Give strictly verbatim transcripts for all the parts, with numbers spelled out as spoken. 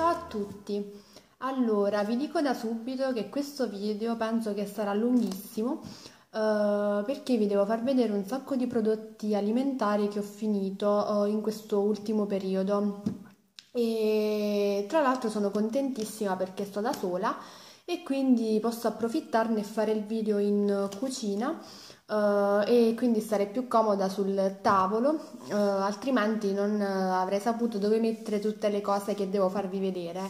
Ciao a tutti! Allora, vi dico da subito che questo video penso che sarà lunghissimo eh, perché vi devo far vedere un sacco di prodotti alimentari che ho finito eh, in questo ultimo periodo. E tra l'altro sono contentissima perché sto da sola e quindi posso approfittarne e fare il video in cucina eh, e quindi stare più comoda sul tavolo, eh, altrimenti non avrei saputo dove mettere tutte le cose che devo farvi vedere.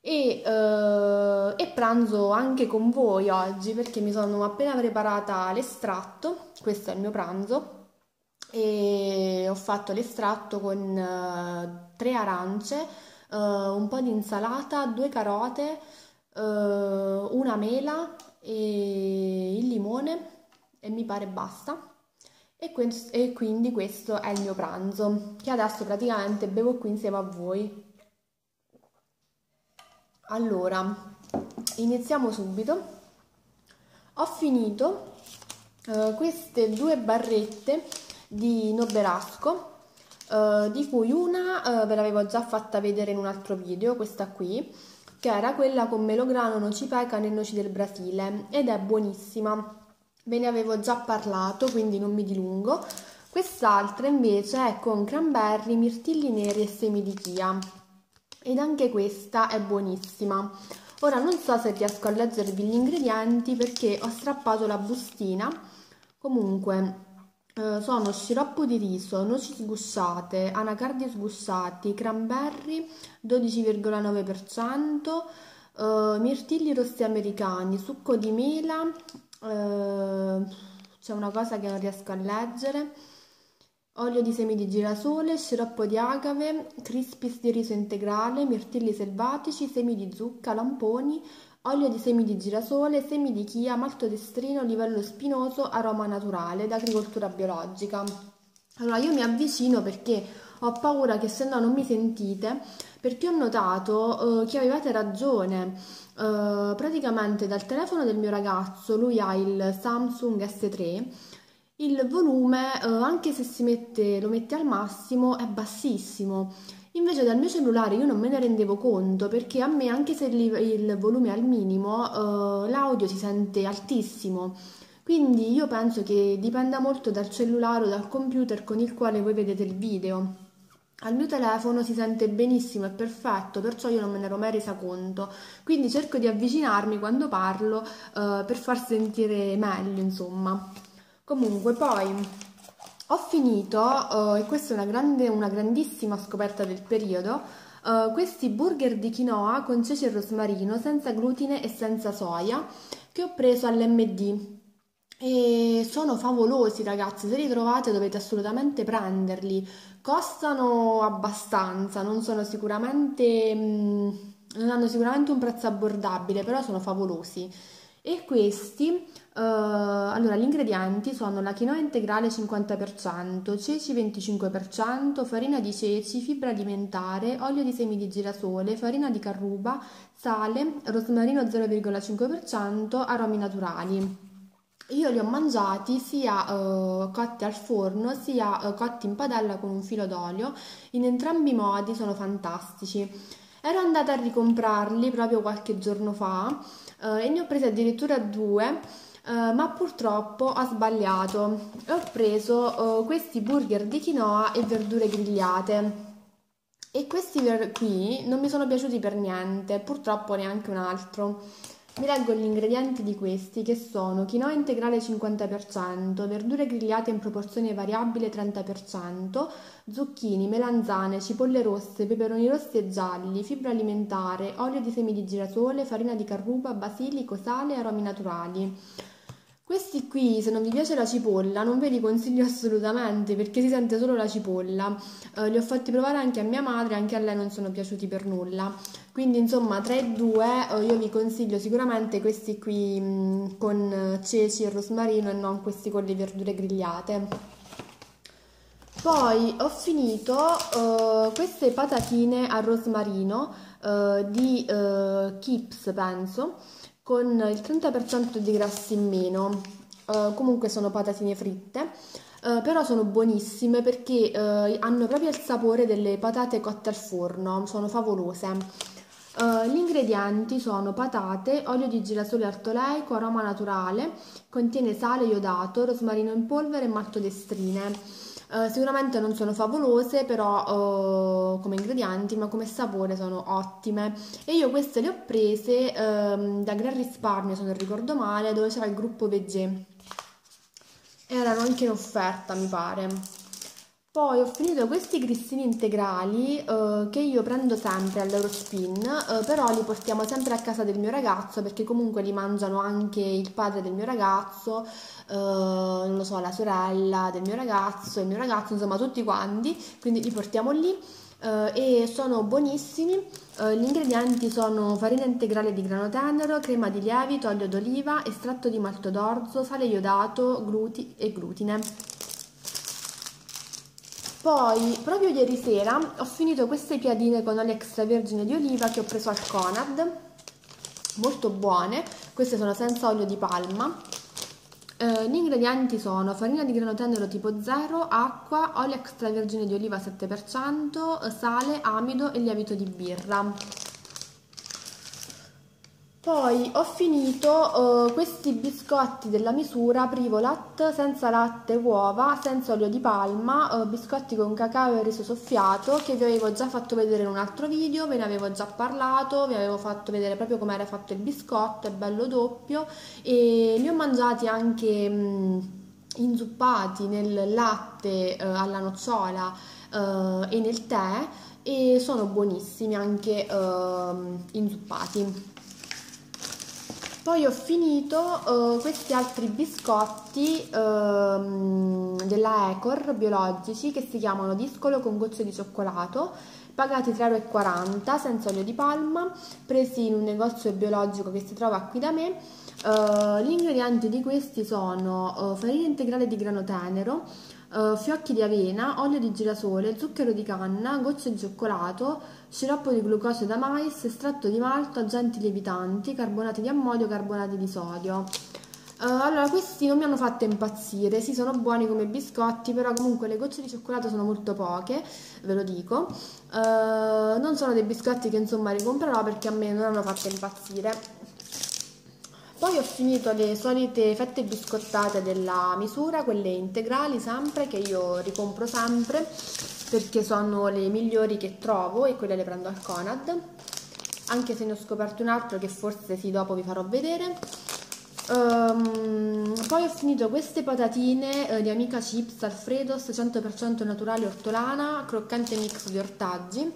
E, eh, e pranzo anche con voi oggi perché mi sono appena preparata l'estratto. Questo è il mio pranzo e ho fatto l'estratto con eh, tre arance, eh, un po' di insalata, due carote, eh, una mela e il limone e mi pare basta. E, e quindi questo è il mio pranzo che adesso praticamente bevo qui insieme a voi. Allora, iniziamo subito. Ho finito eh, queste due barrette di Noberasco, eh, di cui una eh, ve l'avevo già fatta vedere in un altro video, questa qui, che era quella con melograno, noci pecan e noci del Brasile, ed è buonissima. Ve ne avevo già parlato, quindi non mi dilungo. Quest'altra invece è con cranberry, mirtilli neri e semi di chia. Ed anche questa è buonissima. Ora non so se riesco a leggervi gli ingredienti perché ho strappato la bustina. Comunque eh, sono sciroppo di riso, noci sgusciate, anacardi sgusciati, cranberry dodici virgola nove per cento, eh, mirtilli rossi americani, succo di mela, eh, c'è una cosa che non riesco a leggere, olio di semi di girasole, sciroppo di agave, crispis di riso integrale, mirtilli selvatici, semi di zucca, lamponi, olio di semi di girasole, semi di chia, maltodestrino, livello spinoso, aroma naturale, d'agricoltura biologica. Allora io mi avvicino perché ho paura che se no non mi sentite, perché ho notato eh, che avevate ragione. Eh, praticamente dal telefono del mio ragazzo, lui ha il Samsung S tre, il volume, eh, anche se si mette, lo mette al massimo, è bassissimo. Invece dal mio cellulare io non me ne rendevo conto, perché a me, anche se il, il volume è al minimo, eh, l'audio si sente altissimo. Quindi io penso che dipenda molto dal cellulare o dal computer con il quale voi vedete il video. Al mio telefono si sente benissimo, è perfetto, perciò io non me ne ero mai resa conto. Quindi cerco di avvicinarmi quando parlo, eh, per far sentire meglio, insomma. Comunque poi ho finito, eh, e questa è una, grande, una grandissima scoperta del periodo, eh, questi burger di quinoa con ceci e rosmarino senza glutine e senza soia che ho preso all'emme di e sono favolosi, ragazzi, se li trovate dovete assolutamente prenderli, costano abbastanza, non sono sicuramente, mh, non hanno sicuramente un prezzo abbordabile, però sono favolosi. E questi, eh, allora gli ingredienti sono la quinoa integrale cinquanta per cento, ceci venticinque per cento, farina di ceci, fibra alimentare, olio di semi di girasole, farina di carruba, sale, rosmarino zero virgola cinque per cento, aromi naturali. Io li ho mangiati sia eh, cotti al forno sia eh, cotti in padella con un filo d'olio, in entrambi i modi sono fantastici. Ero andata a ricomprarli proprio qualche giorno fa eh, e ne ho presi addirittura due, eh, ma purtroppo ho sbagliato e ho preso eh, questi burger di quinoa e verdure grigliate, e questi qui non mi sono piaciuti per niente, purtroppo neanche un altro. Vi leggo gli ingredienti di questi, che sono quinoa integrale cinquanta per cento, verdure grigliate in proporzione variabile trenta per cento, zucchini, melanzane, cipolle rosse, peperoni rossi e gialli, fibra alimentare, olio di semi di girasole, farina di carruba, basilico, sale e aromi naturali. Questi qui, se non vi piace la cipolla, non ve li consiglio assolutamente perché si sente solo la cipolla. Eh, li ho fatti provare anche a mia madre, anche a lei non sono piaciuti per nulla. Quindi insomma tra i due eh, io vi consiglio sicuramente questi qui mh, con ceci e rosmarino e non questi con le verdure grigliate. Poi ho finito eh, queste patatine al rosmarino eh, di eh, Kips, penso, con il trenta per cento di grassi in meno. Eh, comunque sono patatine fritte. Uh, però sono buonissime perché uh, hanno proprio il sapore delle patate cotte al forno, sono favolose. Uh, gli ingredienti sono patate, olio di girasole artoleico, aroma naturale, contiene sale iodato, rosmarino in polvere e maltodestrine. Uh, sicuramente non sono favolose però uh, come ingredienti, ma come sapore sono ottime, e io queste le ho prese uh, da Gran Risparmio, se non ricordo male, dove c'era il gruppo V G, erano anche in offerta mi pare. Poi ho finito questi grissini integrali eh, che io prendo sempre all'Eurospin, eh, però li portiamo sempre a casa del mio ragazzo, perché comunque li mangiano anche il padre del mio ragazzo, eh, non lo so, la sorella del mio ragazzo, il mio ragazzo, insomma tutti quanti, quindi li portiamo lì. Uh, e sono buonissimi. Uh, gli ingredienti sono farina integrale di grano tenero, crema di lievito, olio d'oliva, estratto di malto d'orzo, sale iodato, gluti e glutine. Poi proprio ieri sera ho finito queste piadine con olio extravergine di oliva che ho preso al Conad, molto buone, queste sono senza olio di palma. Uh, gli ingredienti sono farina di grano tenero tipo zero, acqua, olio extravergine di oliva sette per cento, sale, amido e lievito di birra. Poi ho finito uh, questi biscotti della misura Privolat, senza latte e uova, senza olio di palma, uh, biscotti con cacao e riso soffiato, che vi avevo già fatto vedere in un altro video, ve ne avevo già parlato, vi avevo fatto vedere proprio come era fatto il biscotto, è bello doppio, e li ho mangiati anche mh, inzuppati nel latte uh, alla nocciola uh, e nel tè, e sono buonissimi anche uh, inzuppati. Poi ho finito uh, questi altri biscotti uh, della Ecor, biologici, che si chiamano Discolo con gocce di cioccolato, pagati tre euro e quaranta, senza olio di palma, presi in un negozio biologico che si trova qui da me. Uh, gli ingredienti di questi sono uh, farina integrale di grano tenero, uh, fiocchi di avena, olio di girasole, zucchero di canna, gocce di cioccolato, sciroppo di glucosio da mais, estratto di malto, agenti lievitanti, carbonati di ammodio, carbonati di sodio. Uh, allora, questi non mi hanno fatto impazzire, sì, sono buoni come biscotti, però comunque le gocce di cioccolato sono molto poche, ve lo dico. Uh, non sono dei biscotti che insomma ricomprerò, perché a me non hanno fatto impazzire. Poi ho finito le solite fette biscottate della misura, quelle integrali sempre, che io ricompro sempre perché sono le migliori che trovo, e quelle le prendo al Conad, anche se ne ho scoperto un altro che forse sì, dopo vi farò vedere. Um, poi ho finito queste patatine eh, di Amica Chips Alfredo, cento per cento naturale ortolana, croccante mix di ortaggi.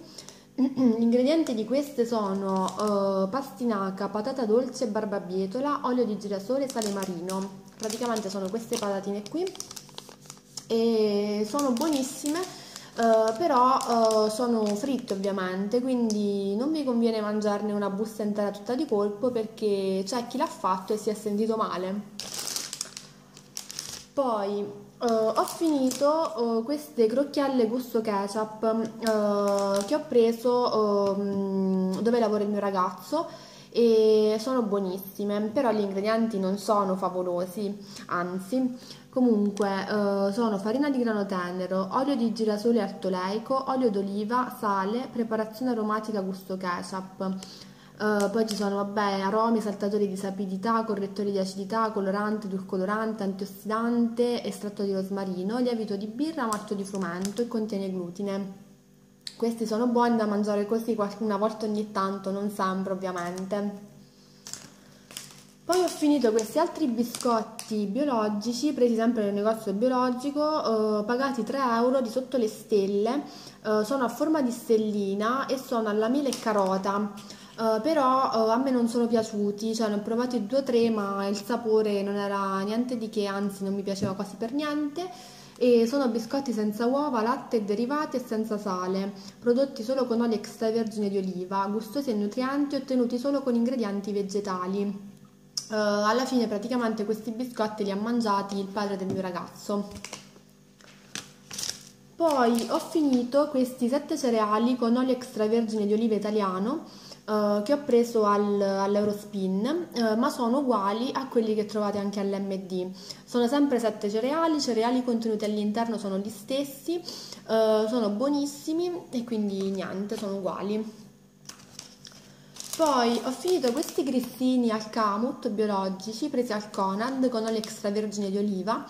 Gli ingredienti di queste sono uh, pastinaca, patata dolce, barbabietola, olio di girasole e sale marino. Praticamente sono queste patatine qui, e sono buonissime, uh, però uh, sono fritte ovviamente, quindi non vi conviene mangiarne una busta intera tutta di colpo, perché c'è chi l'ha fatto e si è sentito male. Poi Uh, ho finito uh, queste crocchielle gusto ketchup uh, che ho preso uh, dove lavora il mio ragazzo, e sono buonissime, però gli ingredienti non sono favolosi, anzi. Comunque uh, sono farina di grano tenero, olio di girasole artoleico, olio d'oliva, sale, preparazione aromatica gusto ketchup. Uh, poi ci sono, vabbè, aromi, saltatori di sapidità, correttori di acidità, colorante, edulcorante, antiossidante, estratto di rosmarino, lievito di birra, malto di frumento, e contiene glutine. Questi sono buoni da mangiare così una volta ogni tanto, non sempre ovviamente. Poi ho finito questi altri biscotti biologici, presi sempre nel negozio biologico, eh, pagati tre euro, di sotto le stelle, eh, sono a forma di stellina e sono alla mela e carota, eh, però eh, a me non sono piaciuti, cioè ne ho provati due o tre, ma il sapore non era niente di che, anzi non mi piaceva quasi per niente. E sono biscotti senza uova, latte e derivati e senza sale, prodotti solo con olio extravergine di oliva, gustosi e nutrienti, ottenuti solo con ingredienti vegetali. Uh, alla fine praticamente questi biscotti li ha mangiati il padre del mio ragazzo. Poi ho finito questi sette cereali con olio extravergine di oliva italiano uh, che ho preso al, all'Eurospin, uh, ma sono uguali a quelli che trovate anche all'M D. Sono sempre sette cereali, i cereali contenuti all'interno sono gli stessi, uh, sono buonissimi, e quindi niente, sono uguali. Poi ho finito questi grissini al camut biologici presi al Conad con olio extravergine di oliva,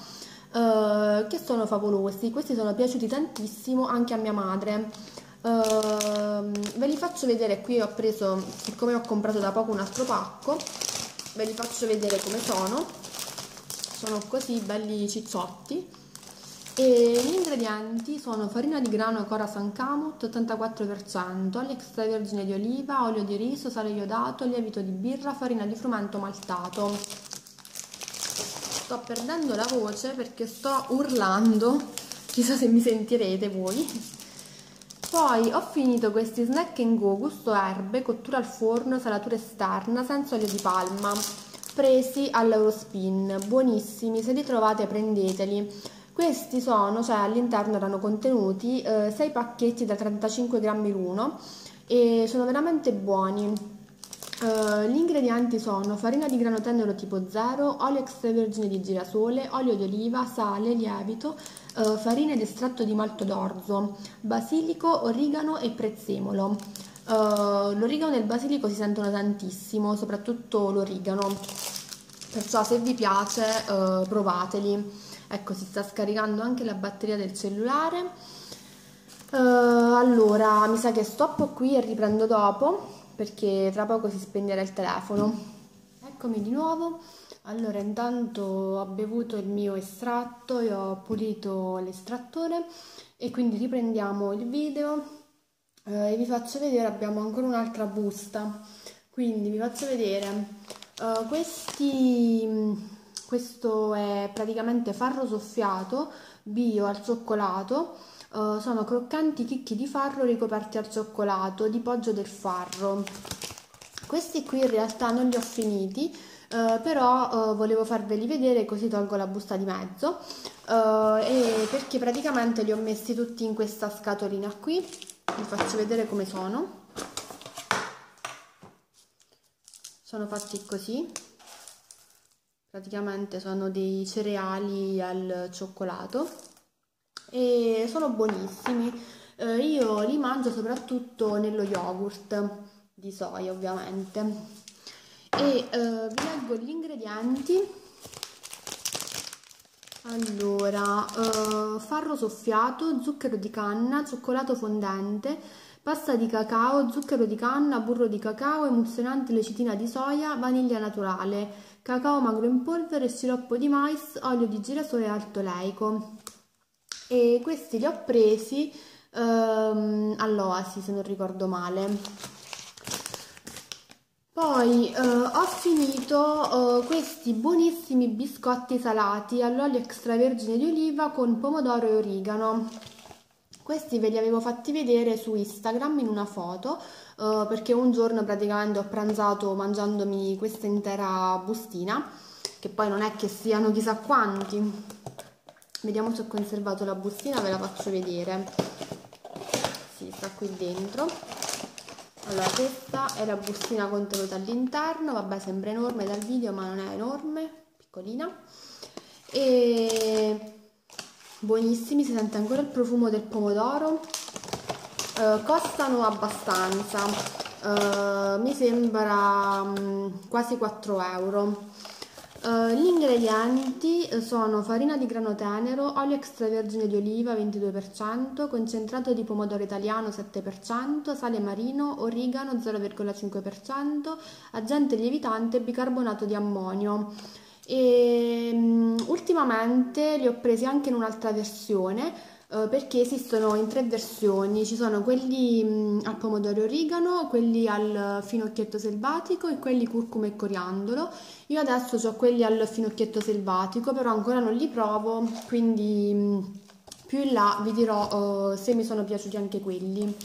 eh, che sono favolosi. Questi sono piaciuti tantissimo anche a mia madre. Eh, ve li faccio vedere qui. Ho preso, siccome ho comprato da poco un altro pacco, ve li faccio vedere come sono. Sono così belli cicciotti. E gli ingredienti sono farina di grano Ecor San Camut ottantaquattro per cento, olio extravergine di oliva, olio di riso, sale iodato, lievito di birra, farina di frumento maltato. Sto perdendo la voce perché sto urlando, chissà se mi sentirete voi. Poi ho finito questi snack and go gusto erbe, cottura al forno, salatura esterna, senza olio di palma, presi all'Eurospin, buonissimi, se li trovate prendeteli. Questi sono, cioè all'interno erano contenuti eh, sei pacchetti da trentacinque grammi l'uno e sono veramente buoni. Eh, gli ingredienti sono farina di grano tenero tipo zero, olio extravergine di girasole, olio di oliva, sale, lievito, eh, farina ed estratto di malto d'orzo, basilico, origano e prezzemolo. Eh, l'origano e il basilico si sentono tantissimo, soprattutto l'origano, perciò se vi piace eh, provateli. Ecco, si sta scaricando anche la batteria del cellulare. Uh, allora, mi sa che stoppo qui e riprendo dopo, perché tra poco si spegnerà il telefono. Eccomi di nuovo. Allora, intanto ho bevuto il mio estratto e ho pulito l'estrattore, e quindi riprendiamo il video uh, e vi faccio vedere, abbiamo ancora un'altra busta. Quindi vi faccio vedere uh, questi... Questo è praticamente farro soffiato, bio al cioccolato, uh, sono croccanti chicchi di farro ricoperti al cioccolato, di Podgio del Farro. Questi qui in realtà non li ho finiti, uh, però uh, volevo farveli vedere, così tolgo la busta di mezzo, uh, e perché praticamente li ho messi tutti in questa scatolina qui. Vi faccio vedere come sono. Sono fatti così. Praticamente sono dei cereali al cioccolato e sono buonissimi. Eh, io li mangio soprattutto nello yogurt di soia, ovviamente. E eh, vi leggo gli ingredienti. Allora, eh, farro soffiato, zucchero di canna, cioccolato fondente, pasta di cacao, zucchero di canna, burro di cacao, emulsionante lecitina di soia, vaniglia naturale, cacao magro in polvere, sciroppo di mais, olio di girasole alto laico. E questi li ho presi ehm, all'Oasi, se non ricordo male. Poi eh, ho finito eh, questi buonissimi biscotti salati all'olio extravergine di oliva con pomodoro e origano. Questi ve li avevo fatti vedere su Instagram in una foto, eh, perché un giorno praticamente ho pranzato mangiandomi questa intera bustina, che poi non è che siano chissà quanti. Vediamo se ho conservato la bustina, ve la faccio vedere. Sì, sta qui dentro. Allora, questa è la bustina contenuta all'interno, vabbè, sembra enorme dal video, ma non è enorme, piccolina. E... buonissimi, si sente ancora il profumo del pomodoro, eh, costano abbastanza, eh, mi sembra mh, quasi quattro euro. Eh, gli ingredienti sono farina di grano tenero, olio extravergine di oliva ventidue per cento, concentrato di pomodoro italiano sette per cento, sale marino, origano zero virgola cinque per cento, agente lievitante e bicarbonato di ammonio. E um, ultimamente li ho presi anche in un'altra versione, eh, perché esistono in tre versioni. Ci sono quelli um, al pomodoro origano, quelli al finocchietto selvatico e quelli curcuma e coriandolo. Io adesso ho quelli al finocchietto selvatico, però ancora non li provo, quindi um, più in là vi dirò uh, se mi sono piaciuti anche quelli.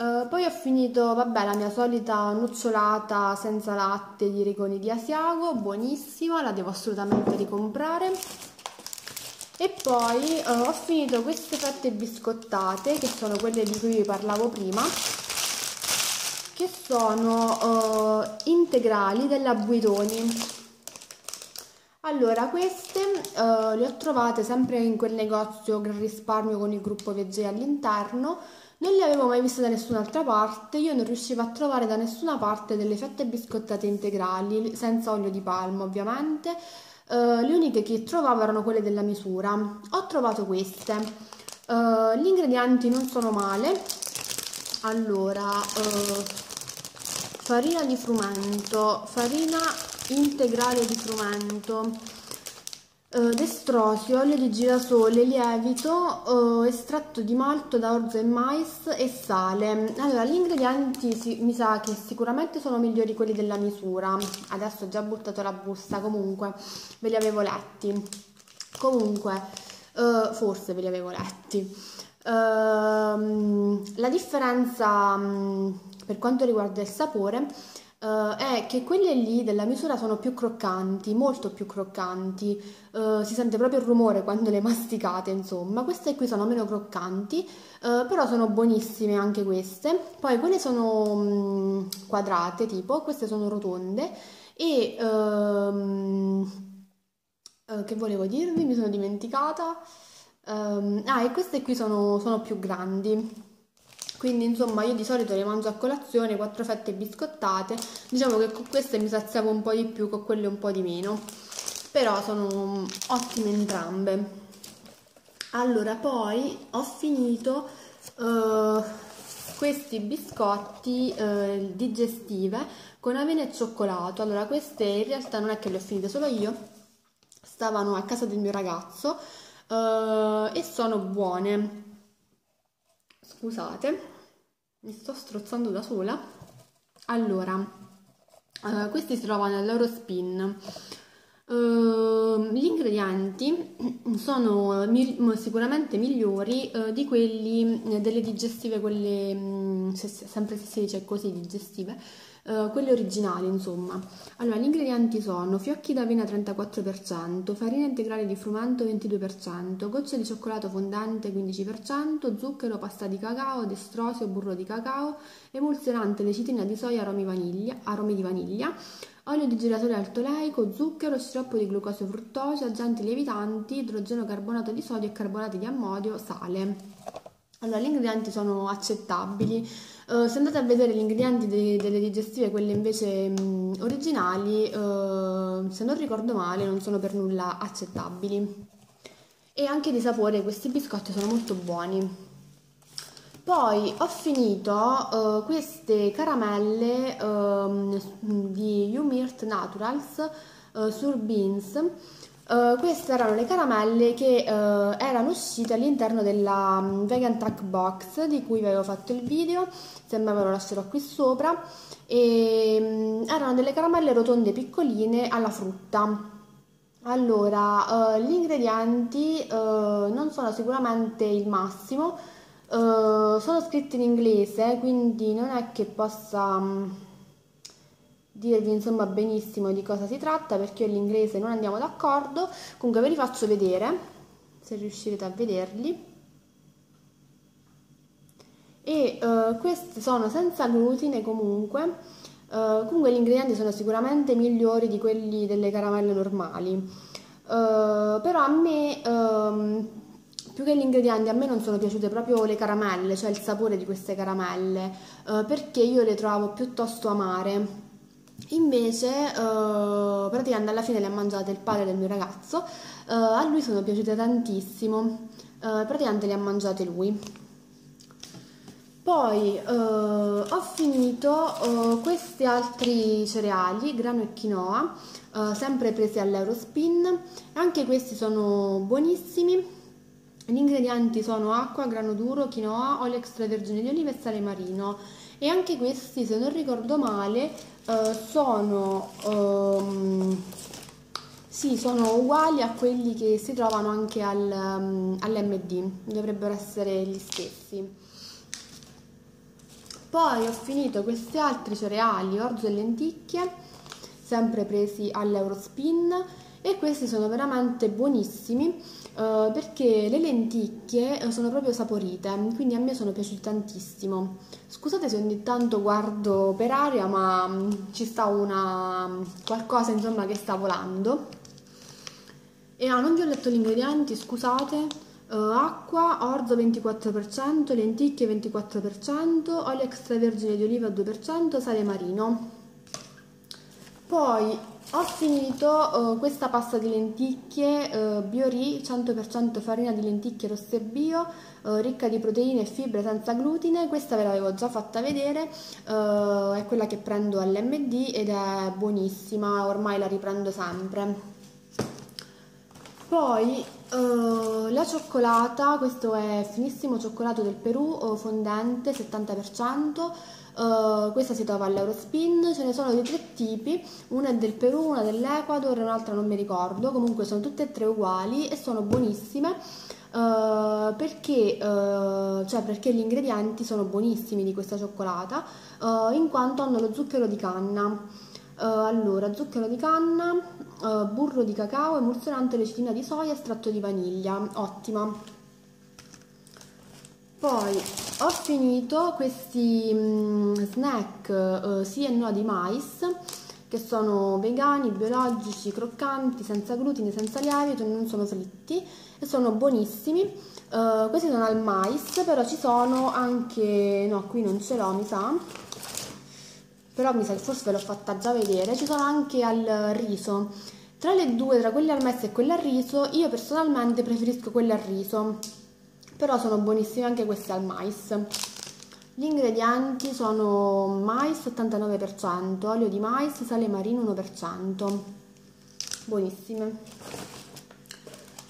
Uh, poi ho finito, vabbè, la mia solita nocciolata senza latte di Riconi di Asiago, buonissima, la devo assolutamente ricomprare. E poi uh, ho finito queste fette biscottate, che sono quelle di cui vi parlavo prima, che sono uh, integrali della Buitoni. Allora, queste uh, le ho trovate sempre in quel negozio Gran Risparmio con il gruppo V G all'interno. Non le avevo mai viste da nessun'altra parte, io non riuscivo a trovare da nessuna parte delle fette biscottate integrali, senza olio di palma ovviamente. Uh, le uniche che trovavo erano quelle della misura. Ho trovato queste. Uh, gli ingredienti non sono male. Allora, uh, farina di frumento, farina integrale di frumento, uh, destrosio, olio di girasole, lievito, uh, estratto di malto da orzo e mais e sale. Allora, gli ingredienti si, mi sa che sicuramente sono migliori quelli della misura. Adesso ho già buttato la busta, comunque ve li avevo letti. Comunque, uh, forse ve li avevo letti. Uh, la differenza um, per quanto riguarda il sapore Uh, è che quelle lì della misura sono più croccanti, molto più croccanti, uh, si sente proprio il rumore quando le masticate, insomma. Queste qui sono meno croccanti, uh, però sono buonissime anche queste. Poi quelle sono um, quadrate tipo, queste sono rotonde e um, uh, che volevo dirvi? Mi sono dimenticata. Um, ah, e queste qui sono, sono più grandi. Quindi insomma io di solito le mangio a colazione, quattro fette biscottate, diciamo che con queste mi saziavo un po' di più, con quelle un po' di meno, però sono ottime entrambe. Allora poi ho finito uh, questi biscotti uh, digestive con avena e cioccolato. Allora queste in realtà non è che le ho finite solo io, stavano a casa del mio ragazzo uh, e sono buone. Scusate, mi sto strozzando da sola. Allora, eh, questi si trovano all'Eurospin. Eh, gli ingredienti sono mi sicuramente migliori eh, di quelli delle digestive, quelle mh, se, sempre se si dice così digestive, eh, quelle originali insomma. Allora, gli ingredienti sono fiocchi d'avena trentaquattro per cento, farina integrale di frumento ventidue per cento, gocce di cioccolato fondente quindici per cento, zucchero, pasta di cacao, destrosio, burro di cacao, emulsionante, lecitina di soia, aromi, vaniglia, aromi di vaniglia, olio di girasole altoleico, zucchero, sciroppo di glucosio fruttosio, agenti lievitanti, idrogeno, carbonato di sodio e carbonati di ammodio, sale. Allora, gli ingredienti sono accettabili. Uh, se andate a vedere gli ingredienti de delle digestive, quelle invece mh, originali, uh, se non ricordo male, non sono per nulla accettabili. E anche di sapore questi biscotti sono molto buoni. Poi ho finito uh, queste caramelle uh, di Yumirt Naturals uh, Sur Beans. Uh, queste erano le caramelle che uh, erano uscite all'interno della um, VeganTuck Box di cui vi avevo fatto il video, sembra ve lo lascerò qui sopra, e um, erano delle caramelle rotonde piccoline alla frutta. Allora, uh, gli ingredienti uh, non sono sicuramente il massimo, uh, sono scritti in inglese, quindi non è che possa... Um, dirvi insomma benissimo di cosa si tratta, perché io e l'inglese non andiamo d'accordo. Comunque ve li faccio vedere, se riuscirete a vederli. E uh, questi sono senza glutine comunque. Uh, comunque gli ingredienti sono sicuramente migliori di quelli delle caramelle normali. Uh, però a me... Um, Più che gli ingredienti, a me non sono piaciute proprio le caramelle, cioè il sapore di queste caramelle, uh, perché io le trovo piuttosto amare. Invece eh, praticamente alla fine le ha mangiate il padre del mio ragazzo, eh, a lui sono piaciute tantissimo, eh, praticamente le ha mangiate lui. Poi eh, ho finito eh, questi altri cereali, grano e quinoa, eh, sempre presi all'Eurospin, anche questi sono buonissimi. Gli ingredienti sono acqua, grano duro, quinoa, olio extravergine di oliva e sale marino. E anche questi, se non ricordo male, eh, sono, um, sì, sono uguali a quelli che si trovano anche al, um, all'M D, dovrebbero essere gli stessi. Poi ho finito questi altri cereali, orzo e lenticchie, sempre presi all'Eurospin, e questi sono veramente buonissimi. Uh, perché le lenticchie sono proprio saporite, quindi a me sono piaciute tantissimo. Scusate se ogni tanto guardo per aria, ma um, ci sta una um, qualcosa insomma che sta volando. E ah, non vi ho letto gli ingredienti, scusate. uh, acqua, orzo ventiquattro per cento, lenticchie ventiquattro per cento, olio extravergine di oliva due per cento, sale marino. Poi ho finito uh, questa pasta di lenticchie uh, Biori, cento per cento farina di lenticchie rosse bio, uh, ricca di proteine e fibre senza glutine. Questa ve l'avevo già fatta vedere, uh, è quella che prendo all'M D ed è buonissima, ormai la riprendo sempre. Poi uh, la cioccolata, questo è finissimo cioccolato del Perù, uh, fondente settanta per cento. Uh, questa si trova all'Eurospin, ce ne sono di tre tipi, una è del Perù, una dell'Ecuador e un'altra non mi ricordo, comunque sono tutte e tre uguali e sono buonissime uh, perché, uh, cioè perché gli ingredienti sono buonissimi di questa cioccolata, uh, in quanto hanno lo zucchero di canna, uh, allora zucchero di canna, uh, burro di cacao, emulsionante, lecitina di soia, estratto di vaniglia, ottima. Poi ho finito questi snack eh, sì e no di mais, che sono vegani, biologici, croccanti, senza glutine, senza lievito, non sono fritti e sono buonissimi. Eh, questi sono al mais, però ci sono anche, no qui non ce l'ho mi sa, però mi sa che forse ve l'ho fatta già vedere, ci sono anche al riso. Tra le due, tra quelle al mais e quelle al riso, io personalmente preferisco quelle al riso. Però sono buonissime anche queste al mais. Gli ingredienti sono mais ottantanove per cento, olio di mais, sale marino uno per cento. Buonissime.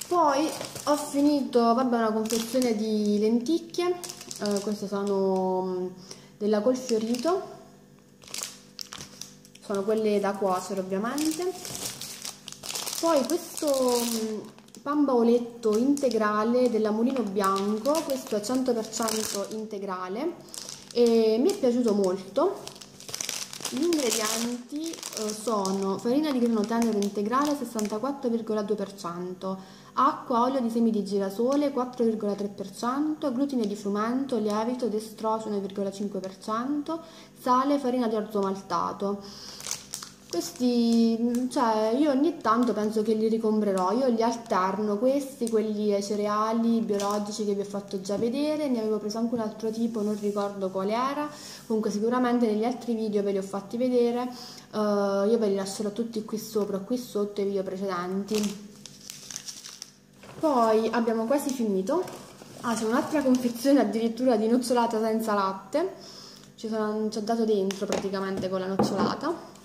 Poi ho finito, vabbè, una confezione di lenticchie. Eh, queste sono della Col Fiorito. Sono quelle da cuocere ovviamente. Poi questo pan bauletto integrale della Mulino Bianco, questo è cento per cento integrale e mi è piaciuto molto. Gli ingredienti sono farina di grano tenero integrale sessantaquattro virgola due per cento, acqua, olio di semi di girasole quattro virgola tre per cento, glutine di frumento, lievito, destrozio uno virgola cinque per cento, sale, farina di orzo maltato. Questi, cioè, io ogni tanto penso che li ricomprerò, io li alterno, questi, quelli ai cereali biologici che vi ho fatto già vedere, ne avevo preso anche un altro tipo, non ricordo qual era, comunque sicuramente negli altri video ve li ho fatti vedere, uh, io ve li lascerò tutti qui sopra, qui sotto i video precedenti. Poi abbiamo quasi finito, ah c'è un'altra confezione addirittura di nocciolata senza latte, ci sono, ci ho dato dentro praticamente con la nocciolata.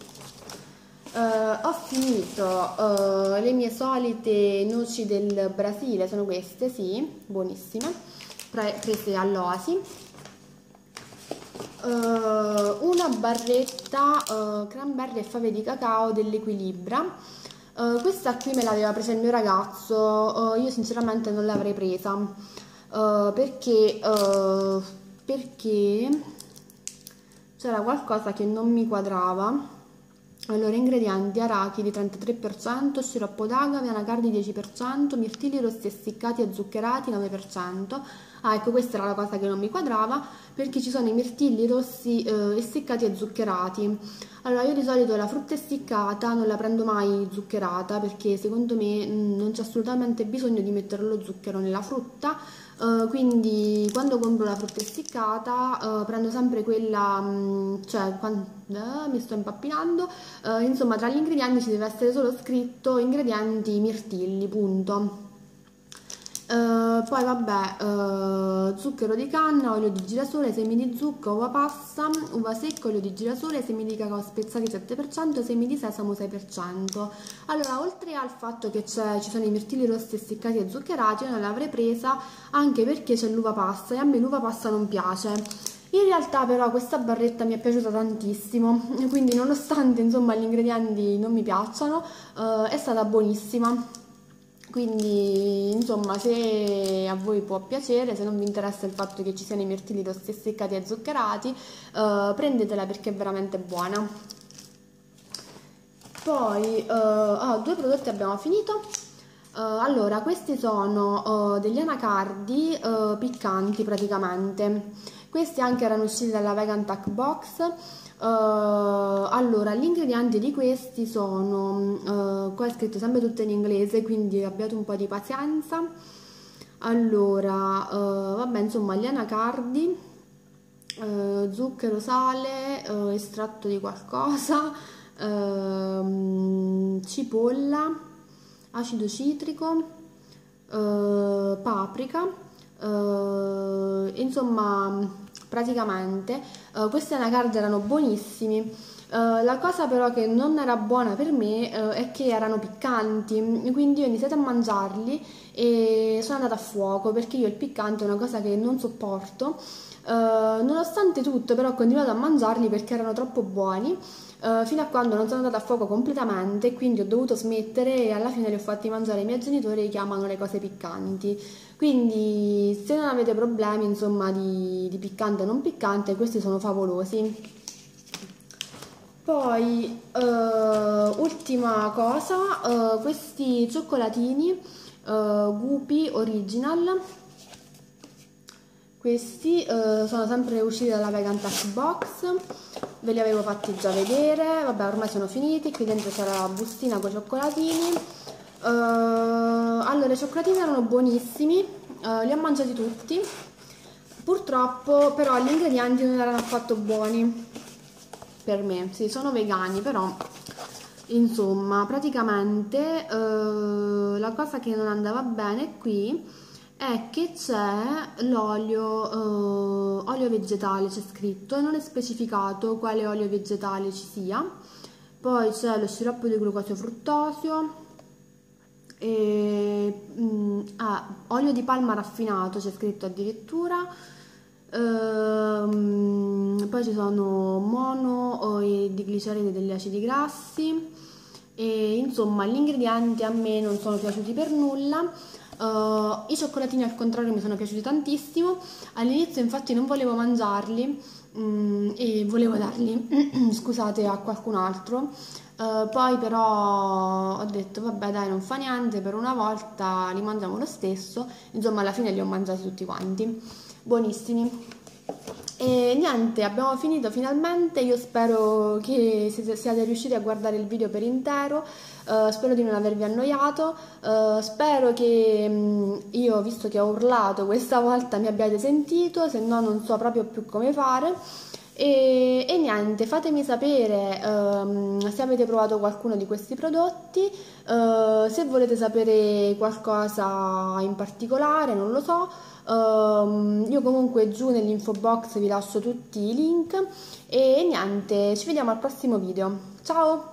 Uh, ho finito uh, le mie solite noci del Brasile, sono queste, sì, buonissime, pre prese all'Oasi. Uh, una barretta uh, cranberry e fave di cacao dell'Equilibra. Uh, questa qui me l'aveva presa il mio ragazzo, uh, io sinceramente non l'avrei presa, uh, perché... Uh, perché... c'era qualcosa che non mi quadrava. Allora, ingredienti: arachidi trentatré per cento, sciroppo d'agave, anacardi dieci per cento, mirtilli rossi essiccati e zuccherati nove per cento. Ah, ecco, questa era la cosa che non mi quadrava, perché ci sono i mirtilli rossi eh, essiccati e zuccherati. Allora, io di solito la frutta essiccata non la prendo mai zuccherata, perché secondo me mh, non c'è assolutamente bisogno di mettere lo zucchero nella frutta, eh, quindi quando compro la frutta essiccata eh, prendo sempre quella, mh, cioè, quando, eh, mi sto impappinando, eh, insomma tra gli ingredienti ci deve essere solo scritto ingredienti mirtilli, punto. Uh, poi vabbè, uh, zucchero di canna, olio di girasole, semi di zucca, uva passa, uva secca, olio di girasole, semi di cacao spezzati sette per cento, semi di sesamo sei per cento. Allora, oltre al fatto che ci sono i mirtilli rossi essiccati e zuccherati, io non l'avrei presa anche perché c'è l'uva passa e a me l'uva passa non piace. In realtà però questa barretta mi è piaciuta tantissimo, quindi nonostante insomma gli ingredienti non mi piacciono, uh, è stata buonissima. Quindi insomma, se a voi può piacere, se non vi interessa il fatto che ci siano i mirtilli rossi essiccati e zuccherati, eh, prendetela perché è veramente buona. Poi eh, oh, due prodotti abbiamo finito. Eh, allora, questi sono eh, degli anacardi eh, piccanti praticamente. Questi anche erano usciti dalla VeganTuck Box. Uh, allora, gli ingredienti di questi sono, uh, qua è scritto sempre tutto in inglese, quindi abbiate un po' di pazienza. Allora, uh, vabbè, insomma, gli anacardi, uh, zucchero, sale, uh, estratto di qualcosa, uh, cipolla, acido citrico, uh, paprika, uh, insomma, praticamente uh, questi anacardi erano buonissimi. Uh, la cosa però che non era buona per me uh, è che erano piccanti, quindi ho iniziato a mangiarli e sono andata a fuoco, perché io il piccante è una cosa che non sopporto. Uh, nonostante tutto però ho continuato a mangiarli perché erano troppo buoni, uh, fino a quando non sono andata a fuoco completamente, quindi ho dovuto smettere e alla fine li ho fatti mangiare ai miei genitori, che amano le cose piccanti. Quindi se non avete problemi, insomma, di, di piccante o non piccante, questi sono favolosi. Poi, eh, ultima cosa, eh, questi cioccolatini eh, Goopy Original, questi eh, sono sempre usciti dalla VeganTuck Box, ve li avevo fatti già vedere, vabbè, ormai sono finiti. Qui dentro c'era la bustina con i cioccolatini. Eh, allora, i cioccolatini erano buonissimi, eh, li ho mangiati tutti, purtroppo però gli ingredienti non erano affatto buoni. Per me, sì, sono vegani, però insomma, praticamente eh, la cosa che non andava bene qui è che c'è l'olio eh, olio vegetale, c'è scritto, e non è specificato quale olio vegetale ci sia. Poi c'è lo sciroppo di glucosio fruttosio e mh, ah, olio di palma raffinato, c'è scritto addirittura. Ehm, poi ci sono mono e digliceride degli acidi grassi, e insomma gli ingredienti a me non sono piaciuti per nulla. Uh, i cioccolatini al contrario mi sono piaciuti tantissimo. All'inizio infatti non volevo mangiarli um, e volevo darli scusate, a qualcun altro. Uh, poi però ho detto vabbè dai, non fa niente, per una volta li mangiamo lo stesso. Insomma, alla fine li ho mangiati tutti quanti, buonissimi. E niente, abbiamo finito finalmente. Io spero che siate riusciti a guardare il video per intero, uh, spero di non avervi annoiato, uh, spero che um, io, visto che ho urlato questa volta, mi abbiate sentito, se no non so proprio più come fare. E, e niente, fatemi sapere um, se avete provato qualcuno di questi prodotti, uh, se volete sapere qualcosa in particolare, non lo so. Um, io comunque giù nell'info box vi lascio tutti i link, e niente, ci vediamo al prossimo video. Ciao!